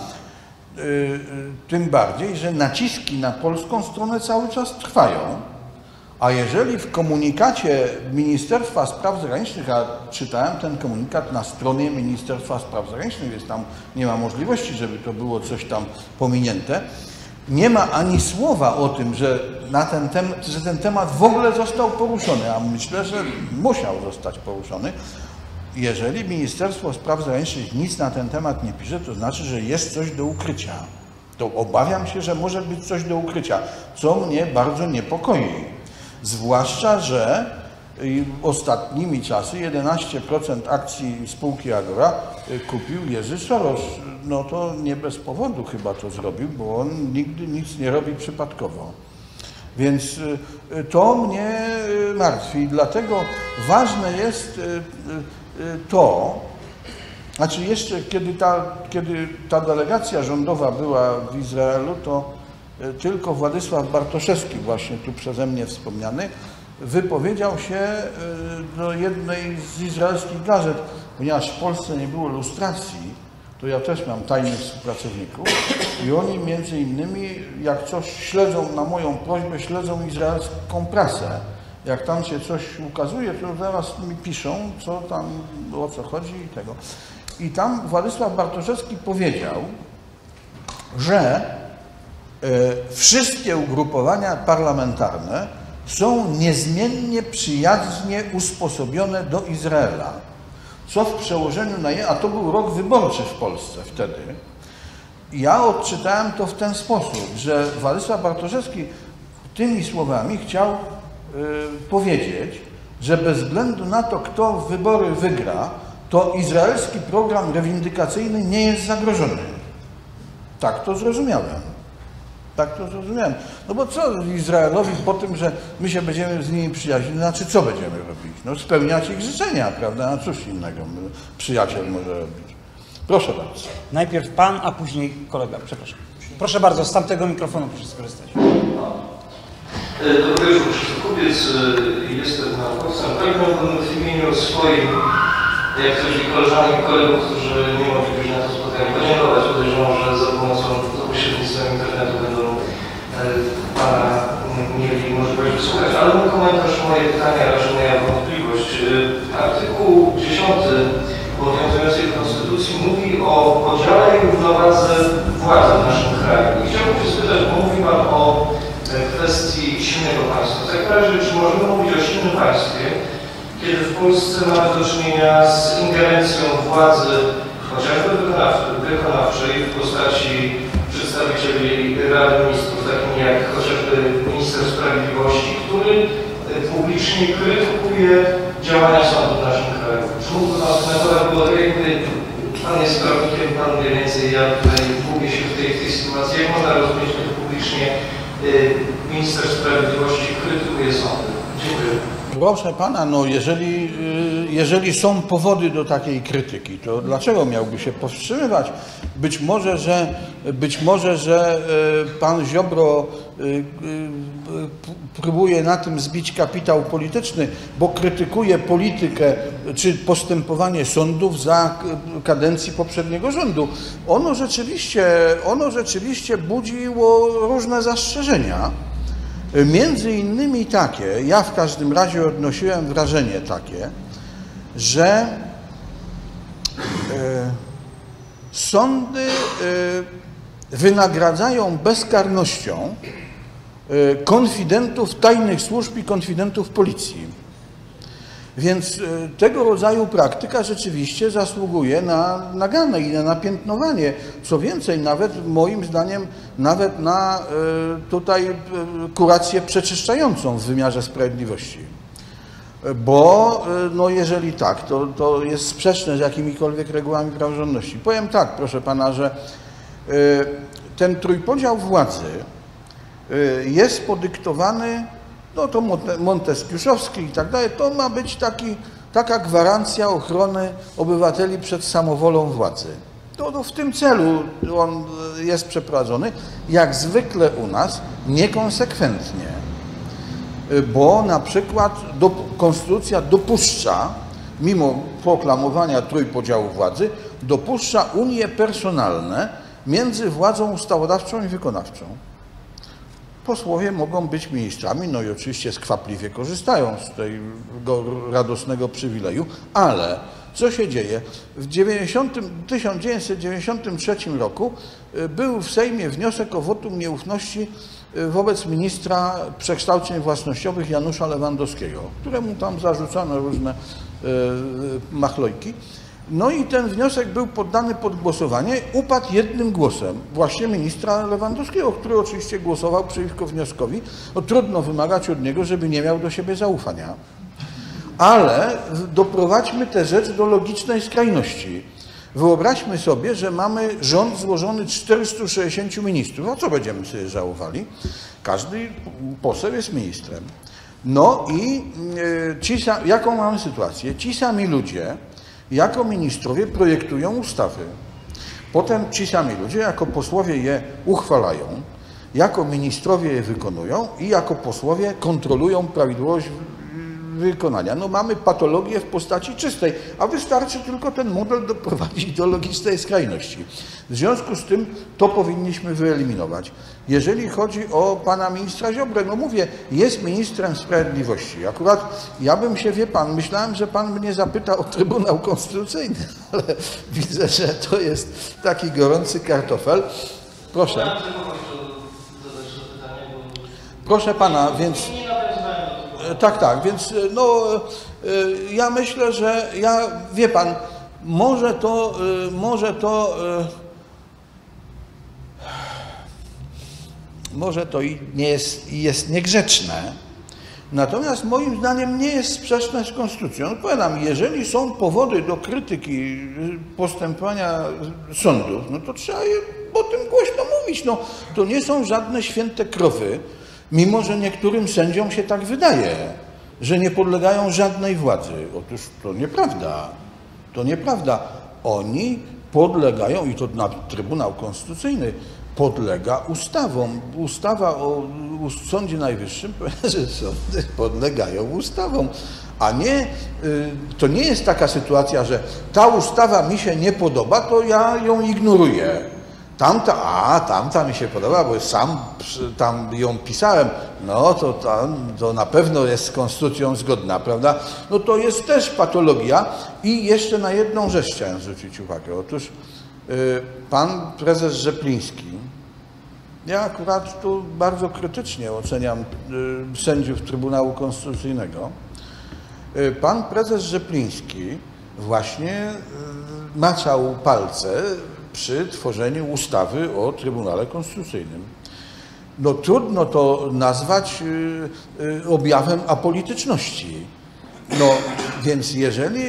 Tym bardziej, że naciski na polską stronę cały czas trwają, a jeżeli w komunikacie Ministerstwa Spraw Zagranicznych, a czytałem ten komunikat na stronie Ministerstwa Spraw Zagranicznych, więc tam nie ma możliwości, żeby to było coś tam pominięte, nie ma ani słowa o tym, że, na ten, tem że ten temat w ogóle został poruszony, a myślę, że musiał zostać poruszony. Jeżeli Ministerstwo Spraw Zagranicznych nic na ten temat nie pisze, to znaczy, że jest coś do ukrycia. To obawiam się, że może być coś do ukrycia, co mnie bardzo niepokoi. Zwłaszcza, że ostatnimi czasy jedenaście procent akcji spółki Agora kupił Jerzy Soros. No to nie bez powodu chyba to zrobił, bo on nigdy nic nie robi przypadkowo. Więc to mnie martwi. Dlatego ważne jest to, znaczy jeszcze kiedy ta, kiedy ta delegacja rządowa była w Izraelu, to tylko Władysław Bartoszewski, właśnie tu przeze mnie wspomniany, wypowiedział się do jednej z izraelskich gazet, ponieważ w Polsce nie było lustracji, to ja też mam tajnych współpracowników i oni między innymi, jak coś śledzą na moją prośbę, śledzą izraelską prasę. Jak tam się coś ukazuje, to zaraz mi piszą, co tam, o co chodzi i tego. I tam Władysław Bartoszewski powiedział, że y, wszystkie ugrupowania parlamentarne są niezmiennie przyjaźnie usposobione do Izraela. Co w przełożeniu na je, a to był rok wyborczy w Polsce wtedy. Ja odczytałem to w ten sposób, że Władysław Bartoszewski tymi słowami chciał powiedzieć, że bez względu na to, kto wybory wygra, to izraelski program rewindykacyjny nie jest zagrożony. Tak to zrozumiałem. Tak to zrozumiałem. No bo co Izraelowi po tym, że my się będziemy z nimi przyjaźnić, znaczy co będziemy robić? No spełniać ich życzenia, prawda? No cóż innego przyjaciel może robić. Proszę bardzo. Najpierw pan, a później kolega. Przepraszam. Proszę bardzo, z tamtego mikrofonu proszę skorzystać. Dobry wieczór, kupiec, jestem naukowcem. Pragnąłbym w imieniu swoim, jak też i koleżanek i kolegów, którzy nie mogli być na to spotkanie, podziękować. Podejrzewam, że za pomocą za pośrednictwem internetu będą Pana mieli możliwość wysłuchać, ale mój komentarz, moje pytania, raczej moja wątpliwość. Artykuł dziesiąty obowiązującej Konstytucji mówi o podziale i równowadze władzy w naszym kraju. I chciałbym się spytać, bo mówi Pan o kwestii silnego państwa. W takim razie, czy możemy mówić o silnym państwie, kiedy w Polsce mamy do czynienia z ingerencją władzy, chociażby wykonawczej, w postaci przedstawicieli Rady Ministrów, takim jak chociażby minister sprawiedliwości, który publicznie krytykuje działania sądu w naszym kraju? Czy mógłby Pan skomentować, bo jakby Pan jest prawnikiem, Pan wie więcej, ja tutaj gubię się w tej, w tej sytuacji, jak można rozumieć to publicznie? Minister Sprawiedliwości krytykuje sądy. Dziękuję. Proszę pana, no jeżeli, jeżeli są powody do takiej krytyki, to dlaczego miałby się powstrzymywać? Być może, że, być może, że pan Ziobro próbuje na tym zbić kapitał polityczny, bo krytykuje politykę czy postępowanie sądów za kadencji poprzedniego rządu. Ono rzeczywiście, ono rzeczywiście budziło różne zastrzeżenia. Między innymi takie, ja w każdym razie odnosiłem wrażenie takie, że y, sądy y, wynagradzają bezkarnością y, konfidentów tajnych służb i konfidentów policji. Więc y, tego rodzaju praktyka rzeczywiście zasługuje na naganę i na napiętnowanie. Co więcej, nawet moim zdaniem, nawet na y, tutaj y, kurację przeczyszczającą w wymiarze sprawiedliwości. Y, bo y, no jeżeli tak, to, to jest sprzeczne z jakimikolwiek regułami praworządności. Powiem tak, proszę pana, że y, ten trójpodział władzy y, jest podyktowany, no to monteskiuszowski i tak dalej, to ma być taki, taka gwarancja ochrony obywateli przed samowolą władzy. To, to w tym celu on jest przeprowadzony, jak zwykle u nas, niekonsekwentnie, bo na przykład do, konstytucja dopuszcza, mimo proklamowania trójpodziału władzy, dopuszcza unie personalne między władzą ustawodawczą i wykonawczą. Posłowie mogą być ministrami, no i oczywiście skwapliwie korzystają z tego radosnego przywileju, ale co się dzieje? W tysiąc dziewięćset dziewięćdziesiątym trzecim roku był w Sejmie wniosek o wotum nieufności wobec ministra przekształceń własnościowych Janusza Lewandowskiego, któremu tam zarzucano różne machlojki. No i ten wniosek był poddany pod głosowanie, upadł jednym głosem właśnie ministra Lewandowskiego, który oczywiście głosował przeciwko wnioskowi. No, trudno wymagać od niego, żeby nie miał do siebie zaufania. Ale doprowadźmy tę rzecz do logicznej skrajności. Wyobraźmy sobie, że mamy rząd złożony czterystu sześćdziesięciu ministrów. A co będziemy sobie żałowali? Każdy poseł jest ministrem. No i ci, jaką mamy sytuację? Ci sami ludzie jako ministrowie projektują ustawy. Potem ci sami ludzie jako posłowie je uchwalają, jako ministrowie je wykonują i jako posłowie kontrolują prawidłowość wykonania. No mamy patologię w postaci czystej, a wystarczy tylko ten model doprowadzić do logicznej skrajności. W związku z tym to powinniśmy wyeliminować. Jeżeli chodzi o pana ministra Ziobrę, no mówię, jest ministrem sprawiedliwości. Akurat ja bym się, wie pan, myślałem, że pan mnie zapyta o Trybunał Konstytucyjny, ale widzę, że to jest taki gorący kartofel. Proszę. Proszę pana, więc... Tak, tak, więc no, ja myślę, że ja, wie pan, może to, może to, może to i nie jest, jest niegrzeczne, natomiast moim zdaniem nie jest sprzeczne z konstytucją. Odpowiadam, jeżeli są powody do krytyki postępowania sądów, no to trzeba je o tym głośno mówić, no to nie są żadne święte krowy. Mimo że niektórym sędziom się tak wydaje, że nie podlegają żadnej władzy. Otóż to nieprawda. To nieprawda. Oni podlegają, i to na Trybunał Konstytucyjny podlega ustawom. Ustawa o Sądzie Najwyższym, że sądy podlegają ustawom. A nie, to nie jest taka sytuacja, że ta ustawa mi się nie podoba, to ja ją ignoruję. Tamta, a tamta mi się podoba, bo sam tam ją pisałem, no to, tam, to na pewno jest z konstytucją zgodna, prawda? No to jest też patologia i jeszcze na jedną rzecz chciałem zwrócić uwagę. Otóż yy, pan prezes Rzepliński, ja akurat tu bardzo krytycznie oceniam yy, sędziów Trybunału Konstytucyjnego, yy, pan prezes Rzepliński właśnie yy, maczał palce przy tworzeniu ustawy o Trybunale Konstytucyjnym. No trudno to nazwać objawem apolityczności. No więc jeżeli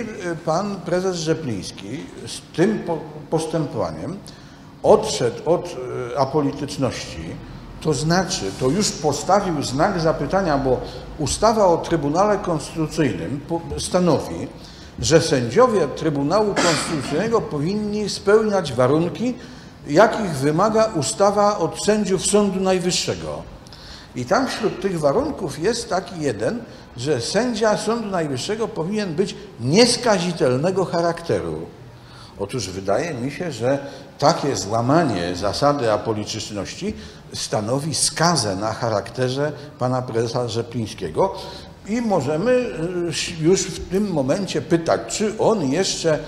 pan prezes Rzepliński z tym postępowaniem odszedł od apolityczności, To znaczy, to już postawił znak zapytania, bo ustawa o Trybunale Konstytucyjnym stanowi, że sędziowie Trybunału Konstytucyjnego powinni spełniać warunki, jakich wymaga ustawa od sędziów Sądu Najwyższego. I tam wśród tych warunków jest taki jeden, że sędzia Sądu Najwyższego powinien być nieskazitelnego charakteru. Otóż wydaje mi się, że takie złamanie zasady apoliczyczności stanowi skazę na charakterze pana prezesa Rzeplińskiego i możemy już w tym momencie pytać, czy on jeszcze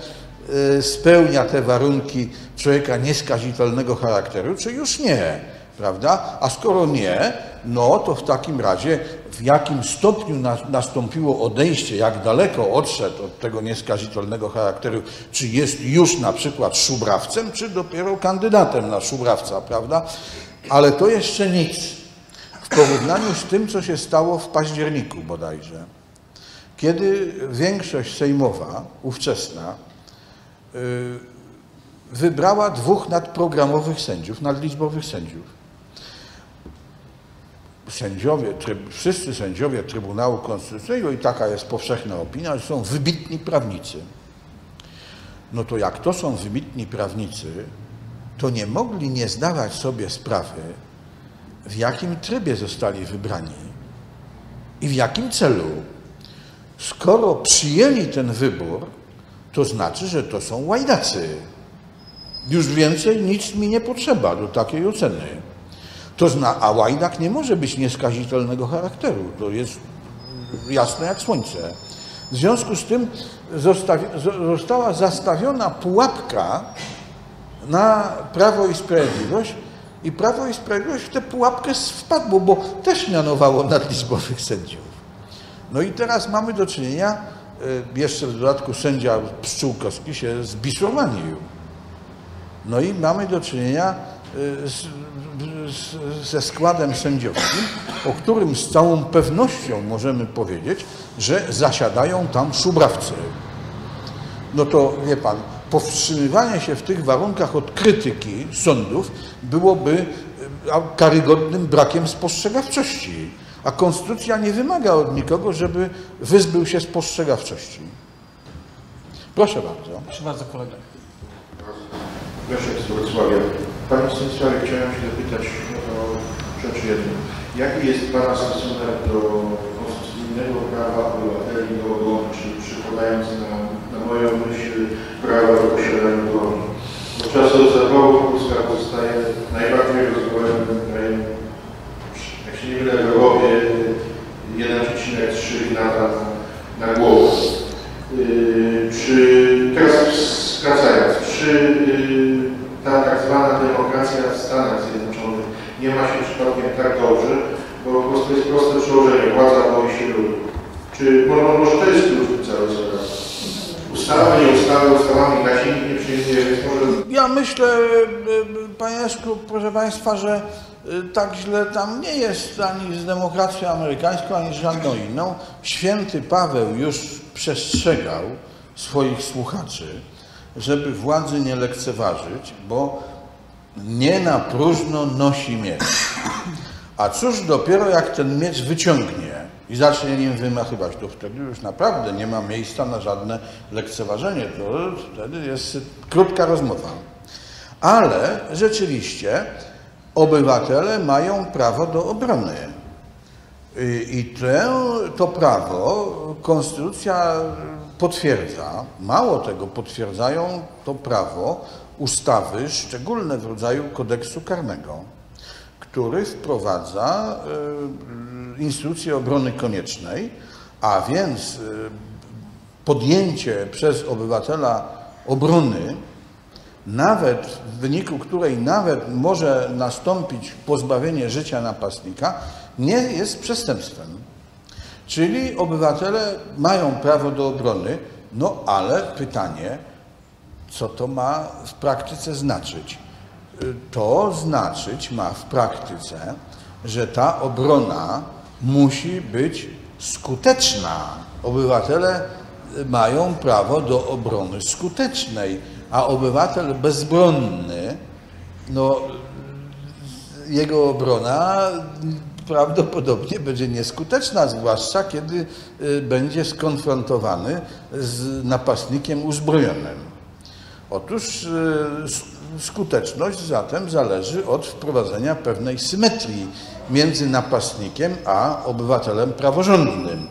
spełnia te warunki człowieka nieskazitelnego charakteru, czy już nie, prawda? A skoro nie, no to w takim razie w jakim stopniu nastąpiło odejście, jak daleko odszedł od tego nieskazitelnego charakteru, czy jest już na przykład szubrawcem, czy dopiero kandydatem na szubrawca, prawda? Ale to jeszcze nic w porównaniu z tym, co się stało w październiku bodajże, kiedy większość sejmowa, ówczesna, wybrała dwóch nadprogramowych sędziów, nadliczbowych sędziów. Sędziowie, tryb, wszyscy sędziowie Trybunału Konstytucyjnego, i taka jest powszechna opinia, że są wybitni prawnicy. No to jak to są wybitni prawnicy, to nie mogli nie zdawać sobie sprawy, w jakim trybie zostali wybrani i w jakim celu. Skoro przyjęli ten wybór, to znaczy, że to są łajdacy. Już więcej nic mi nie potrzeba do takiej oceny. To zna, a łajdak nie może być nieskazitelnego charakteru. To jest jasne jak słońce. W związku z tym została zastawiona pułapka na Prawo i Sprawiedliwość i Prawo i Sprawiedliwość w tę pułapkę wpadło, bo też mianowało nadliczbowych sędziów. No i teraz mamy do czynienia, jeszcze w dodatku sędzia Pszczółkowski się zbiszowanił. No i mamy do czynienia z, z, ze składem sędziowskim, o którym z całą pewnością możemy powiedzieć, że zasiadają tam szubrawcy. No to wie pan, powstrzymywanie się w tych warunkach od krytyki sądów byłoby karygodnym brakiem spostrzegawczości, a konstytucja nie wymaga od nikogo, żeby wyzbył się spostrzegawczości. Proszę bardzo. Proszę bardzo, kolega. Leszek z Wrocławia. Panie Stanisławie, chciałem się dopytać o rzecz jedną. Jaki jest Pana stosunek do konstytucyjnego prawa obywateli do ogonu, czyli przykładając na, na moją myśl prawa do posiadania broni? Od czasu zaborów Polska pozostaje najbardziej rozwojonym krajem, jak się nie mylę, w Europie jeden przecinek trzy na, na głowę. Yy, czy teraz skracając, czy yy, ta tak zwana demokracja w Stanach Zjednoczonych nie ma się przypadkiem tak dobrze, bo po prostu jest proste przełożenie, władza boi się ludu. Czy może, może to jest klucz cały zaraz? Ustawa, nie ustawa, ustawami na siebie nie przyjmuje, więc może... Ja myślę, panie Leszku, proszę państwa, że tak źle tam nie jest ani z demokracją amerykańską, ani z żadną inną. Święty Paweł już przestrzegał swoich słuchaczy, żeby władzy nie lekceważyć, bo nie na próżno nosi miecz. A cóż dopiero jak ten miecz wyciągnie i zacznie nim wymachywać, to wtedy już naprawdę nie ma miejsca na żadne lekceważenie. To wtedy jest krótka rozmowa. Ale rzeczywiście obywatele mają prawo do obrony. I to, to prawo konstytucja potwierdza, mało tego, potwierdzają to prawo ustawy szczególne w rodzaju kodeksu karnego, który wprowadza instytucję obrony koniecznej, a więc podjęcie przez obywatela obrony, nawet w wyniku której nawet może nastąpić pozbawienie życia napastnika, nie jest przestępstwem. Czyli obywatele mają prawo do obrony, no ale pytanie, co to ma w praktyce znaczyć? To znaczyć ma w praktyce, że ta obrona musi być skuteczna. Obywatele mają prawo do obrony skutecznej, a obywatel bezbronny, no jego obrona prawdopodobnie będzie nieskuteczna, zwłaszcza kiedy będzie skonfrontowany z napastnikiem uzbrojonym. Otóż skuteczność zatem zależy od wprowadzenia pewnej symetrii między napastnikiem a obywatelem praworządnym.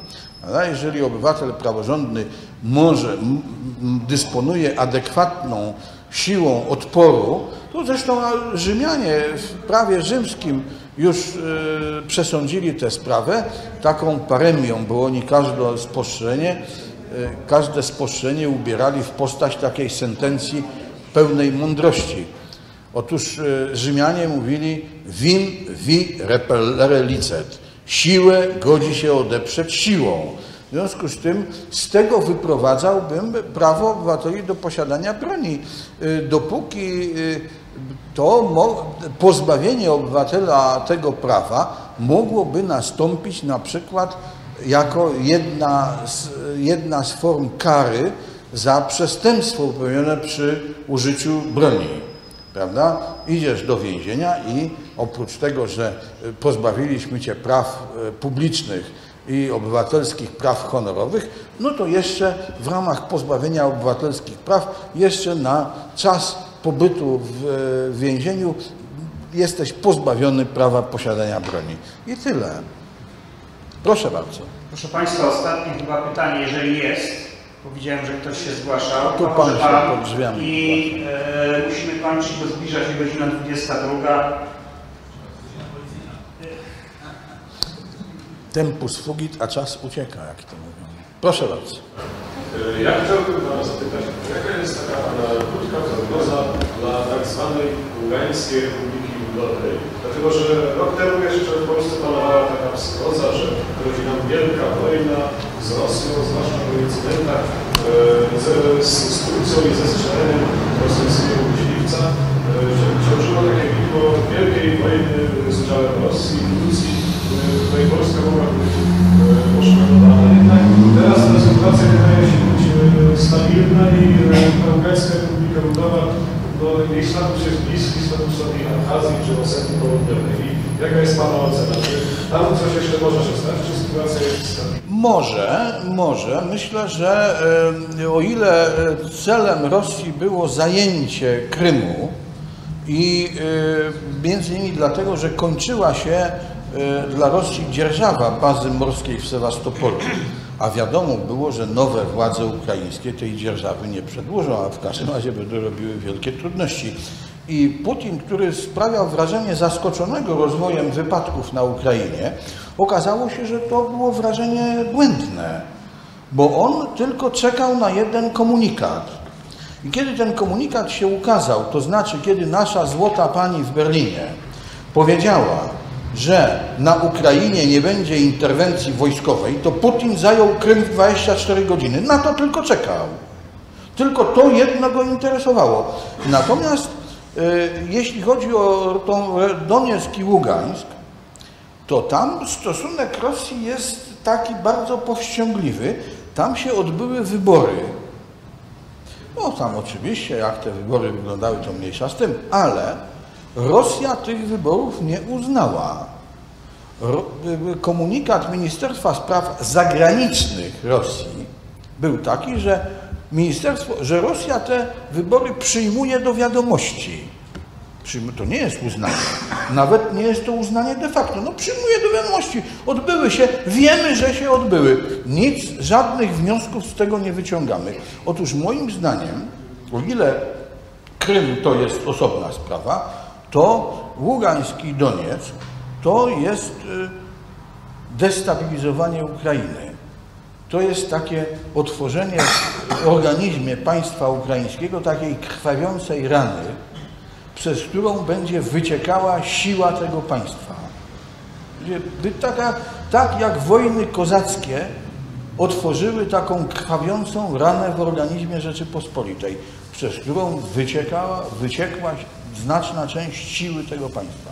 Jeżeli obywatel praworządny może, dysponuje adekwatną siłą odporu, to zresztą Rzymianie w prawie rzymskim już y, przesądzili tę sprawę, taką paremią, bo oni każde spostrzeżenie, y, każde spostrzeżenie ubierali w postać takiej sentencji pełnej mądrości. Otóż y, Rzymianie mówili vim vi repellere licet. Siłę godzi się odeprzeć siłą. W związku z tym z tego wyprowadzałbym prawo obywateli do posiadania broni. Dopóki to pozbawienie obywatela tego prawa mogłoby nastąpić na przykład jako jedna z, jedna z form kary za przestępstwo popełnione przy użyciu broni. Prawda? Idziesz do więzienia i oprócz tego, że pozbawiliśmy cię praw publicznych i obywatelskich praw honorowych, no to jeszcze w ramach pozbawienia obywatelskich praw, jeszcze na czas pobytu w więzieniu jesteś pozbawiony prawa posiadania broni. I tyle. Proszę bardzo. Proszę Państwa, ostatnie chyba pytanie, jeżeli jest, bo widziałem, że ktoś się zgłaszał. Tu Pan się pod drzwiami. I e, musimy kończyć, bo zbliża się godzina dwudziesta druga. Tempus fugit, a czas ucieka, jak to mówią. Proszę bardzo. Ja chciałbym Was zapytać, jaka jest taka krótka prognoza dla tak zwanej Urańskiej Republiki Ludowej? Dlatego, że rok temu jeszcze w Polsce panowała taka wskroza, że grozi nam wielka wojna z Rosją, zwłaszcza po incydentach ze, z Turcją i ze strzeleniem rosyjskiego myśliwca, że ciążyło takie widmo wielkiej wojny z udziałem Rosji i Turcji. Tutaj Polska mogła być poszkodowana, jednak teraz ta sytuacja wydaje się być stabilna i Ukraińska Republika Ludowa do jej status jest bliski statusowi Abchazji czy Osetii Południowej. I jaka jest Pana ocena? Czy tam coś jeszcze może się stać, czy sytuacja jest stabilna? Może, może. Myślę, że o ile celem Rosji było zajęcie Krymu i między innymi dlatego, że kończyła się dla Rosji dzierżawa bazy morskiej w Sewastopolu, a wiadomo było, że nowe władze ukraińskie tej dzierżawy nie przedłużą, a w każdym razie będą robiły wielkie trudności. I Putin, który sprawiał wrażenie zaskoczonego rozwojem wypadków na Ukrainie, okazało się, że to było wrażenie błędne, bo on tylko czekał na jeden komunikat. I kiedy ten komunikat się ukazał, to znaczy kiedy nasza złota pani w Berlinie powiedziała, że na Ukrainie nie będzie interwencji wojskowej, to Putin zajął Krym w dwadzieścia cztery godziny. Na to tylko czekał. Tylko to jedno go interesowało. Natomiast e, jeśli chodzi o tą Donieck i Ługańsk, to tam stosunek Rosji jest taki bardzo powściągliwy. Tam się odbyły wybory. No tam oczywiście, jak te wybory wyglądały, to mniejsza z tym, ale Rosja tych wyborów nie uznała. Komunikat Ministerstwa Spraw Zagranicznych Rosji był taki, że, ministerstwo, że Rosja te wybory przyjmuje do wiadomości. To nie jest uznanie. Nawet nie jest to uznanie de facto. No przyjmuje do wiadomości. Odbyły się. Wiemy, że się odbyły. Nic, żadnych wniosków z tego nie wyciągamy. Otóż moim zdaniem, o ile Krym to jest osobna sprawa, to Ługańsk i Donieck to jest destabilizowanie Ukrainy. To jest takie otworzenie w organizmie państwa ukraińskiego takiej krwawiącej rany, przez którą będzie wyciekała siła tego państwa. Taka, tak jak wojny kozackie otworzyły taką krwawiącą ranę w organizmie Rzeczypospolitej, przez którą wyciekała, wyciekła znaczna część siły tego państwa.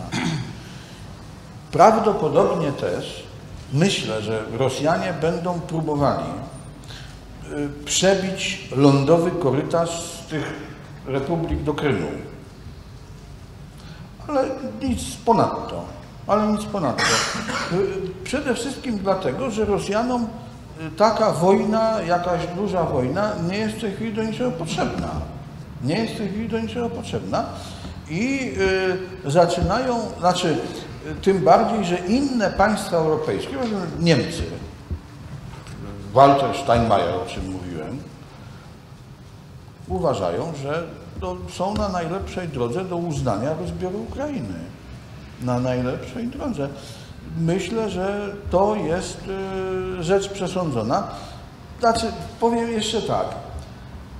Prawdopodobnie też myślę, że Rosjanie będą próbowali przebić lądowy korytarz z tych republik do Krymu. ale nic ponadto, ale nic ponadto. Przede wszystkim dlatego, że Rosjanom taka wojna, jakaś duża wojna nie jest w tej chwili do niczego potrzebna. Nie jest w tej chwili do niczego potrzebna i y, zaczynają, znaczy tym bardziej, że inne państwa europejskie, Niemcy, Walter Steinmeier, o czym mówiłem, uważają, że to są na najlepszej drodze do uznania rozbioru Ukrainy. Na najlepszej drodze. Myślę, że to jest y, rzecz przesądzona. Znaczy, powiem jeszcze tak.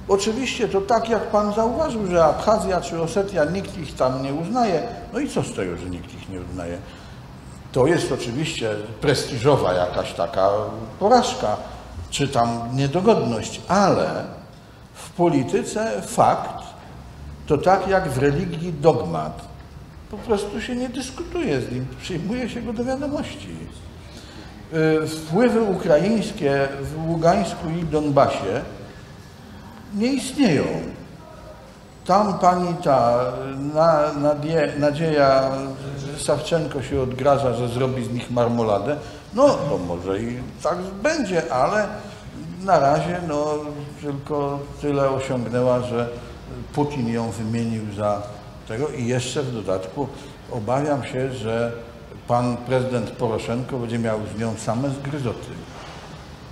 Oczywiście to tak, jak pan zauważył, że Abchazja czy Osetia, nikt ich tam nie uznaje. No i co z tego, że nikt ich nie uznaje? To jest oczywiście prestiżowa jakaś taka porażka, czy tam niedogodność, ale w polityce fakt to tak jak w religii dogmat. Po prostu się nie dyskutuje z nim, przyjmuje się go do wiadomości. Wpływy ukraińskie w Ługańsku i Donbasie nie istnieją. Tam pani ta na, nadzie, Nadzieja Sawczenko się odgraża, że zrobi z nich marmoladę. No to może i tak będzie, ale na razie no, tylko tyle osiągnęła, że Putin ją wymienił za tego i jeszcze w dodatku obawiam się, że pan prezydent Poroszenko będzie miał z nią same zgryzoty.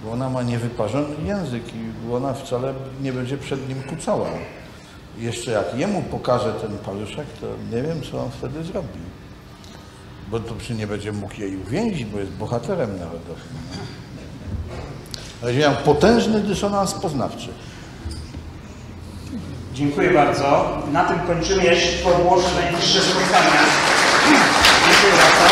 Bo ona ma niewyparzony język i ona wcale nie będzie przed nim kucała. Jeszcze jak jemu pokaże ten paluszek, to nie wiem, co on wtedy zrobi. Bo to przy nie będzie mógł jej uwięzić, bo jest bohaterem narodowym. Będzie miał potężny dysonans poznawczy. Dziękuję bardzo. Na tym kończymy. Ja się podłożę najbliższe spotkania. Dziękuję bardzo.